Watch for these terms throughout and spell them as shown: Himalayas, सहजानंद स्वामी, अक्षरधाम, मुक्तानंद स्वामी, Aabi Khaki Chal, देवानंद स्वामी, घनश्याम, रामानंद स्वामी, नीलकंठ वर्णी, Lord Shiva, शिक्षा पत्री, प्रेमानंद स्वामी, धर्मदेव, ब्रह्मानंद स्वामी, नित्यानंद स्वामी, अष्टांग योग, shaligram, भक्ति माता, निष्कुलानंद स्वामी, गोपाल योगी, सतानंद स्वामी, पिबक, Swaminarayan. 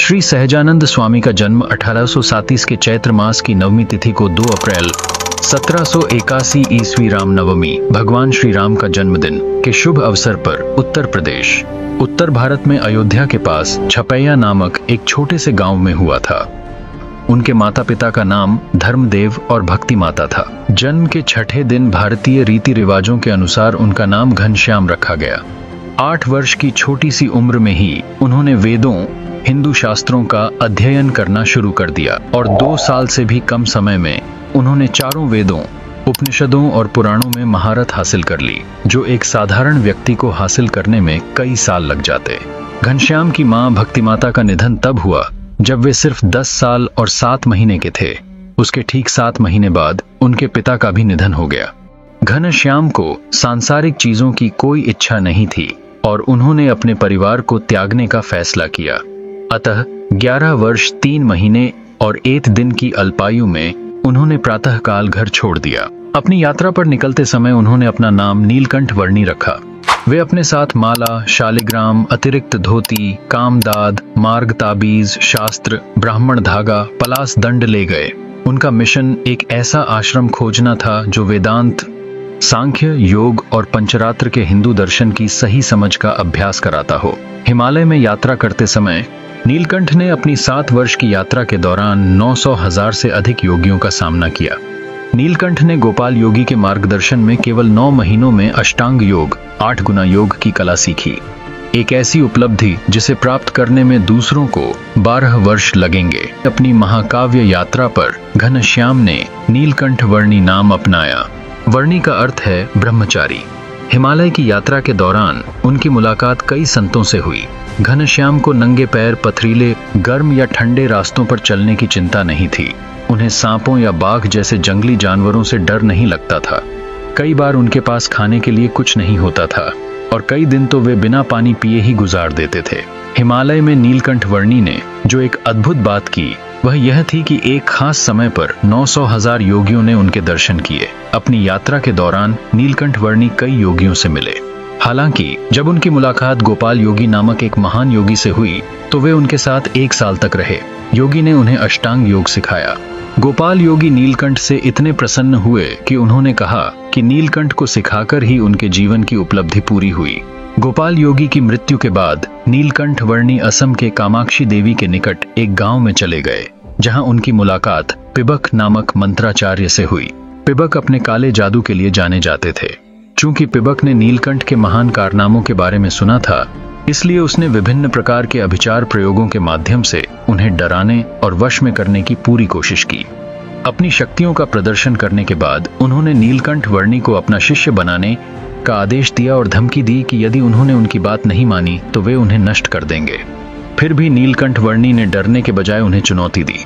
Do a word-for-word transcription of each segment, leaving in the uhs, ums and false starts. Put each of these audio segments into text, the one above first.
श्री सहजानंद स्वामी का जन्म अठारह सौ सैंतीस के चैत्र मास की नवमी तिथि को दो अप्रैल सत्रह सौ इक्यासी ईस्वी राम नवमी भगवान श्री राम का जन्मदिन के शुभ अवसर पर उत्तर प्रदेश उत्तर भारत में अयोध्या के पास छपैया नामक एक छोटे से गांव में हुआ था। उनके माता पिता का नाम धर्मदेव और भक्ति माता था। जन्म के छठे दिन भारतीय रीति रिवाजों के अनुसार उनका नाम घनश्याम रखा गया। आठ वर्ष की छोटी सी उम्र में ही उन्होंने वेदों हिंदू शास्त्रों का अध्ययन करना शुरू कर दिया और दो साल से भी कम समय में उन्होंने चारों वेदों उपनिषदों और पुराणों में महारत हासिल कर ली, जो एक साधारण व्यक्ति को हासिल करने में कई साल लग जाते। घनश्याम की माँ भक्ति माता का निधन तब हुआ जब वे सिर्फ दस साल और सात महीने के थे। उसके ठीक सात महीने बाद उनके पिता का भी निधन हो गया। घनश्याम को सांसारिक चीजों की कोई इच्छा नहीं थी और उन्होंने अपने परिवार को त्यागने का फैसला किया। अतः ग्यारह वर्ष तीन महीने और एक दिन की अल्पायु में उन्होंने प्रातःकाल घर छोड़ दिया। अपनी यात्रा पर निकलते समय उन्होंने अपना नाम नीलकंठ वर्णी रखा। वे अपने साथ माला, शालिग्राम, अतिरिक्त धोती, कामदाद, मार्ग ताबीज, शास्त्र, ब्राह्मण धागा, पलास दंड ले गए। उनका मिशन एक ऐसा आश्रम खोजना था जो वेदांत, सांख्य, योग और पंचरात्र के हिंदू दर्शन की सही समझ का अभ्यास कराता हो। हिमालय में यात्रा करते समय नीलकंठ ने अपनी सात वर्ष की यात्रा के दौरान नौ सौ हजार से अधिक योगियों का सामना किया। नीलकंठ ने गोपाल योगी के मार्गदर्शन में केवल नौ महीनों में अष्टांग योग, आठ गुना योग की कला सीखी, एक ऐसी उपलब्धि जिसे प्राप्त करने में दूसरों को बारह वर्ष लगेंगे। अपनी महाकाव्य यात्रा पर घनश्याम ने नीलकंठ वर्णी नाम अपनाया। वर्णी का अर्थ है ब्रह्मचारी। हिमालय की यात्रा के दौरान उनकी मुलाकात कई संतों से हुई। घनश्याम को नंगे पैर पथरीले, गर्म या ठंडे रास्तों पर चलने की चिंता नहीं थी। उन्हें सांपों या बाघ जैसे जंगली जानवरों से डर नहीं लगता था। कई बार उनके पास खाने के लिए कुछ नहीं होता था और कई दिन तो वे बिना पानी पिए ही गुजार देते थे। हिमालय में नीलकंठ वर्णी ने जो एक अद्भुत बात की वह यह थी कि एक खास समय पर नौ सौ हजार योगियों ने उनके दर्शन किए। अपनी यात्रा के दौरान नीलकंठ वर्णी कई योगियों से मिले। हालांकि जब उनकी मुलाकात गोपाल योगी नामक एक महान योगी से हुई तो वे उनके साथ एक साल तक रहे। योगी ने उन्हें अष्टांग योग सिखाया। गोपाल योगी नीलकंठ से इतने प्रसन्न हुए कि उन्होंने कहा कि नीलकंठ को सिखाकर ही उनके जीवन की उपलब्धि पूरी हुई। गोपाल योगी की मृत्यु के बाद नीलकंठ वर्णी असम के कामाक्षी देवी के निकट एक गांव में चले गए, जहां उनकी मुलाकात पिबक नामक मंत्राचार्य से हुई। पिबक अपने काले जादू के लिए जाने जाते थे। चूंकि पिबक ने नीलकंठ के महान कारनामों के बारे में सुना था, इसलिए उसने विभिन्न प्रकार के अभिचार प्रयोगों के माध्यम से उन्हें डराने और वश में करने की पूरी कोशिश की। अपनी शक्तियों का प्रदर्शन करने के बाद उन्होंने नीलकंठ वर्णी को अपना शिष्य बनाने का आदेश दिया और धमकी दी कि यदि उन्होंने उनकी बात नहीं मानी तो वे उन्हें नष्ट कर देंगे। फिर भी नीलकंठ वर्णी ने डरने के बजाय उन्हें चुनौती दी।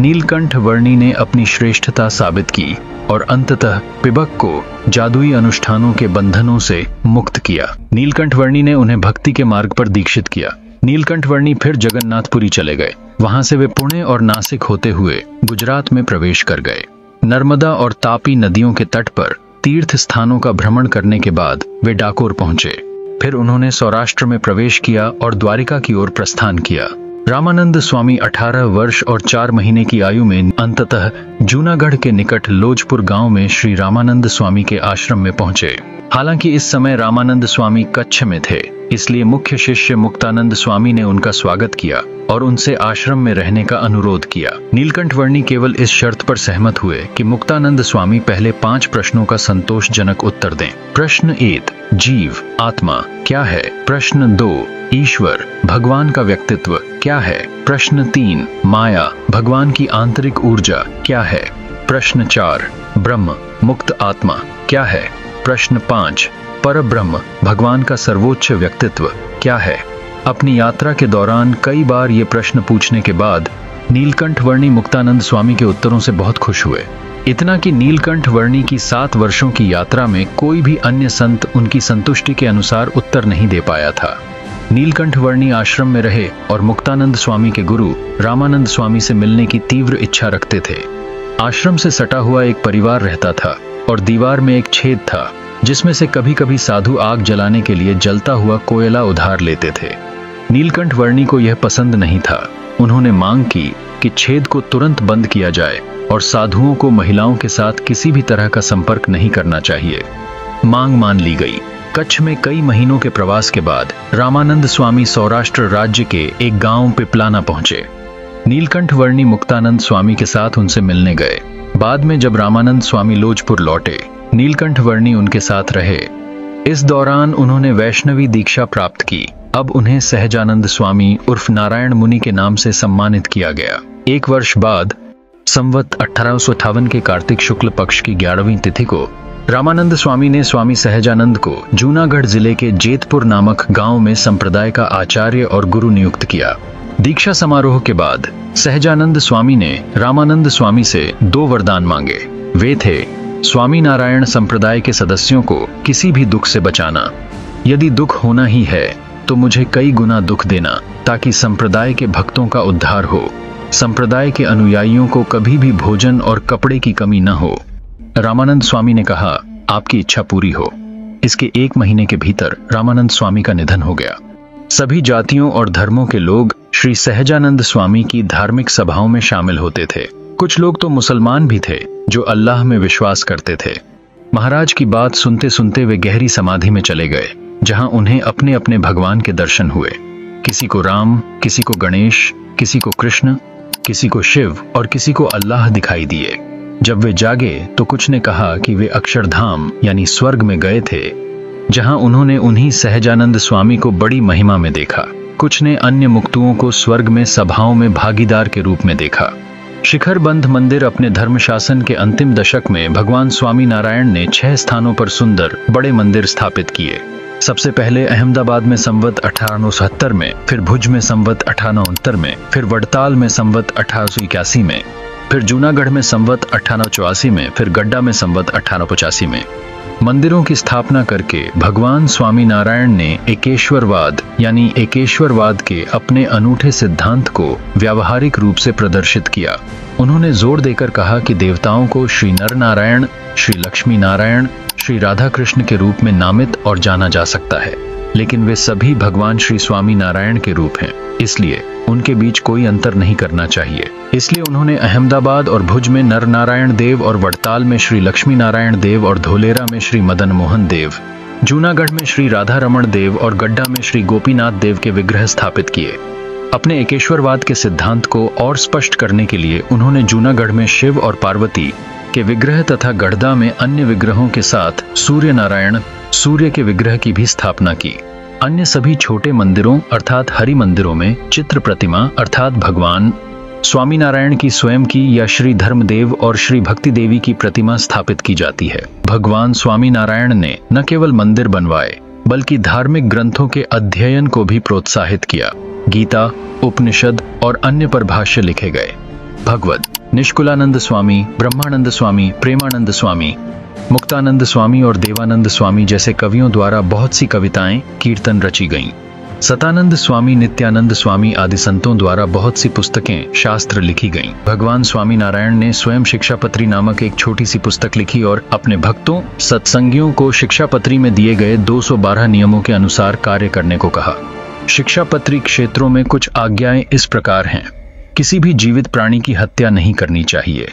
नीलकंठ वर्णी ने अपनी श्रेष्ठता साबित की और अंततः पिबक को जादुई अनुष्ठानों के बंधनों से मुक्त किया। नीलकंठ वर्णी ने उन्हें भक्ति के मार्ग पर दीक्षित किया। नीलकंठ वर्णी फिर जगन्नाथपुरी चले गए। वहां से वे पुणे और नासिक होते हुए गुजरात में प्रवेश कर गए। नर्मदा और तापी नदियों के तट पर तीर्थ स्थानों का भ्रमण करने के बाद वे डाकोर पहुंचे। फिर उन्होंने सौराष्ट्र में प्रवेश किया और द्वारिका की ओर प्रस्थान किया। रामानंद स्वामी अठारह वर्ष और चार महीने की आयु में अंततः जूनागढ़ के निकट लोजपुर गांव में श्री रामानंद स्वामी के आश्रम में पहुंचे। हालांकि इस समय रामानंद स्वामी कच्छ में थे, इसलिए मुख्य शिष्य मुक्तानंद स्वामी ने उनका स्वागत किया और उनसे आश्रम में रहने का अनुरोध किया। नीलकंठ वर्णी केवल इस शर्त पर सहमत हुए कि मुक्तानंद स्वामी पहले पांच प्रश्नों का संतोषजनक उत्तर दें। प्रश्न एक, जीव आत्मा क्या है? प्रश्न दो, ईश्वर भगवान का व्यक्तित्व क्या है? प्रश्न तीन, माया भगवान की आंतरिक ऊर्जा क्या है? प्रश्न चार, ब्रह्म मुक्त आत्मा क्या है? प्रश्न पाँच, परब्रह्म भगवान का सर्वोच्च व्यक्तित्व क्या है? अपनी यात्रा के दौरान कई बार ये प्रश्न पूछने के बाद नीलकंठ वर्णी मुक्तानंद स्वामी के उत्तरों से बहुत खुश हुए। इतना कि नीलकंठ वर्णी की सात वर्षों की यात्रा में कोई भी अन्य संत उनकी संतुष्टि के अनुसार उत्तर नहीं दे पाया था। नीलकंठ वर्णी आश्रम में रहे और मुक्तानंद स्वामी के गुरु रामानंद स्वामी से मिलने की तीव्र इच्छा रखते थे। आश्रम से सटा हुआ एक परिवार रहता था और दीवार में एक छेद था जिसमें से कभी कभी साधु आग जलाने के लिए जलता हुआ कोयला उधार लेते थे। नीलकंठ वर्णी को यह पसंद नहीं था। उन्होंने मांग की कि छेद को तुरंत बंद किया जाए और साधुओं को महिलाओं के साथ किसी भी तरह का संपर्क नहीं करना चाहिए। मांग मान ली गई। कच्छ में कई महीनों के प्रवास के बाद रामानंद स्वामी सौराष्ट्र राज्य के एक गांव पिपलाना पहुंचे। नीलकंठ वर्णी मुक्तानंद स्वामी के साथ उनसे मिलने गए। बाद में जब रामानंद स्वामी लोजपुर लौटे, नीलकंठ वर्णी उनके साथ रहे। इस दौरान उन्होंने वैष्णवी दीक्षा प्राप्त की। अब उन्हें सहजानंद स्वामी उर्फ नारायण मुनि के नाम से सम्मानित किया गया। एक वर्ष बाद संवत अठारह सौ अट्ठावन के कार्तिक शुक्ल पक्ष की ग्यारहवीं तिथि को रामानंद स्वामी ने स्वामी सहजानंद को जूनागढ़ जिले के जेतपुर नामक गांव में संप्रदाय का आचार्य और गुरु नियुक्त किया। दीक्षा समारोह के बाद सहजानंद स्वामी ने रामानंद स्वामी से दो वरदान मांगे। वे थे स्वामीनारायण संप्रदाय के सदस्यों को किसी भी दुख से बचाना। यदि दुख होना ही है तो मुझे कई गुना दुख देना, ताकि संप्रदाय के भक्तों का उद्धार हो, संप्रदाय के अनुयायियों को कभी भी भोजन और कपड़े की कमी न हो। रामानंद स्वामी ने कहा, आपकी इच्छा पूरी हो। इसके एक महीने के भीतर रामानंद स्वामी का निधन हो गया। सभी जातियों और धर्मों के लोग श्री सहजानंद स्वामी की धार्मिक सभाओं में शामिल होते थे। कुछ लोग तो मुसलमान भी थे जो अल्लाह में विश्वास करते थे। महाराज की बात सुनते सुनते वे गहरी समाधि में चले गए, जहां उन्हें अपने अपने भगवान के दर्शन हुए। किसी को राम, किसी को गणेश, किसी को कृष्ण, किसी को शिव और किसी को अल्लाह दिखाई दिए। जब वे जागे तो कुछ ने कहा कि वे अक्षरधाम यानी स्वर्ग में गए थे, जहां उन्होंने उन्हीं सहजानंद स्वामी को बड़ी महिमा में देखा। कुछ ने अन्य मुक्तुओं को स्वर्ग में सभाओं में भागीदार के रूप में देखा। शिखरबंध मंदिर अपने धर्म शासन के अंतिम दशक में भगवान स्वामी नारायण ने छह स्थानों पर सुंदर बड़े मंदिर स्थापित किए। सबसे पहले अहमदाबाद में संवत अठारह सौ सत्तर में, फिर भुज में संवत अठारह सौ उनहत्तर में, फिर वड़ताल में संवत अठारह सौ इक्यासी में, फिर जूनागढ़ में संवत अठारह सौ चौरासी में, फिर गड्ढा में संवत अठारह सौ पचासी में मंदिरों की स्थापना करके भगवान स्वामी नारायण ने एकेश्वरवाद यानी एकेश्वरवाद के अपने अनूठे सिद्धांत को व्यावहारिक रूप से प्रदर्शित किया। उन्होंने जोर देकर कहा कि देवताओं को श्री नर नारायण, श्री लक्ष्मी नारायण, श्री राधा कृष्ण के रूप में नामित और जाना जा सकता है, लेकिन वे सभी भगवान श्री स्वामी नारायण के रूप हैं, इसलिए उनके बीच कोई अंतर नहीं करना चाहिए। इसलिए उन्होंने अहमदाबाद और भुज में नर नारायण देव और वड़ताल में श्री लक्ष्मी नारायण देव और धोलेरा में श्री मदन मोहन देव, जूनागढ़ में श्री राधा रमण देव और गड्ढा में श्री गोपीनाथ देव के विग्रह स्थापित किए। अपने एकेश्वरवाद के सिद्धांत को और स्पष्ट करने के लिए उन्होंने जूनागढ़ में शिव और पार्वती के विग्रह तथा गढ़दा में अन्य विग्रहों के साथ सूर्य नारायण सूर्य के विग्रह की भी स्थापना की। अन्य सभी छोटे मंदिरों अर्थात हरि मंदिरों में चित्र प्रतिमा अर्थात भगवान स्वामीनारायण की स्वयं की या श्री धर्मदेव और श्री भक्ति देवी की प्रतिमा स्थापित की जाती है। भगवान स्वामीनारायण ने न केवल मंदिर बनवाए बल्कि धार्मिक ग्रंथों के अध्ययन को भी प्रोत्साहित किया। गीता, उपनिषद और अन्य पर भाष्य लिखे गए। भगवद, निष्कुलानंद स्वामी, ब्रह्मानंद स्वामी, प्रेमानंद स्वामी, मुक्तानंद स्वामी और देवानंद स्वामी जैसे कवियों द्वारा बहुत सी कविताएं, कीर्तन रची गईं। सतानंद स्वामी, नित्यानंद स्वामी आदि संतों द्वारा बहुत सी पुस्तकें, शास्त्र लिखी गईं। भगवान स्वामी नारायण ने स्वयं शिक्षा पत्री नामक एक छोटी सी पुस्तक लिखी और अपने भक्तों, सत्संगियों को शिक्षा पत्री में दिए गए दो सौ बारह नियमों के अनुसार कार्य करने को कहा। शिक्षा पत्री क्षेत्रों में कुछ आज्ञाएं इस प्रकार हैं। किसी भी जीवित प्राणी की हत्या नहीं करनी चाहिए,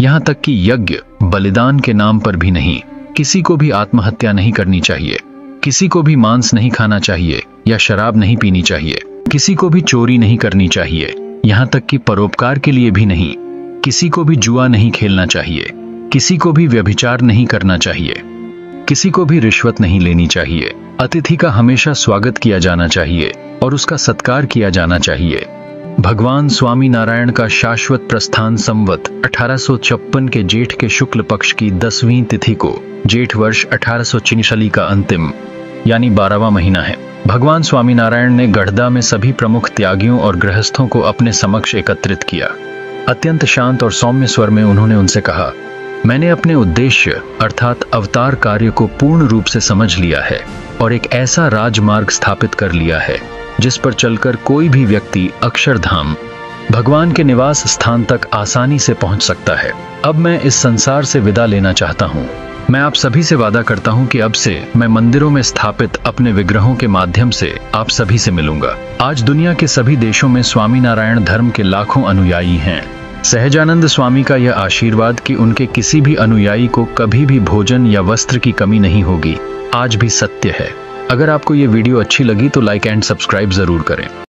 यहाँ तक कि यज्ञ बलिदान के नाम पर भी नहीं। किसी को भी आत्महत्या नहीं करनी चाहिए। किसी को भी मांस नहीं खाना चाहिए या शराब नहीं पीनी चाहिए। किसी को भी चोरी नहीं करनी चाहिए, यहाँ तक कि परोपकार के लिए भी नहीं। किसी को भी जुआ नहीं खेलना चाहिए। किसी को भी व्यभिचार नहीं करना चाहिए। किसी को भी रिश्वत नहीं लेनी चाहिए। अतिथि का हमेशा स्वागत किया जाना चाहिए और उसका सत्कार किया जाना चाहिए। भगवान स्वामी नारायण का शाश्वत प्रस्थान संवत अठारह सौ छप्पन के जेठ के शुक्ल पक्ष की दसवीं तिथि को जेठ वर्ष अठारह सौ चिनशली का अंतिम यानी बारहवां महीना है। भगवान स्वामी नारायण ने गढ़दा में सभी प्रमुख त्यागियों और गृहस्थों को अपने समक्ष एकत्रित किया। अत्यंत शांत और सौम्य स्वर में उन्होंने उनसे कहा, मैंने अपने उद्देश्य अर्थात अवतार कार्य को पूर्ण रूप से समझ लिया है और एक ऐसा राजमार्ग स्थापित कर लिया है जिस पर चलकर कोई भी व्यक्ति अक्षरधाम भगवान के निवास स्थान तक आसानी से पहुंच सकता है। अब मैं इस संसार से विदा लेना चाहता हूं। मैं आप सभी से वादा करता हूं कि अब से मैं मंदिरों में स्थापित अपने विग्रहों के माध्यम से आप सभी से मिलूंगा। आज दुनिया के सभी देशों में स्वामीनारायण धर्म के लाखों अनुयायी हैं। सहजानंद स्वामी का यह आशीर्वाद कि उनके किसी भी अनुयायी को कभी भी भोजन या वस्त्र की कमी नहीं होगी, आज भी सत्य है। अगर आपको ये वीडियो अच्छी लगी तो लाइक एंड सब्सक्राइब जरूर करें।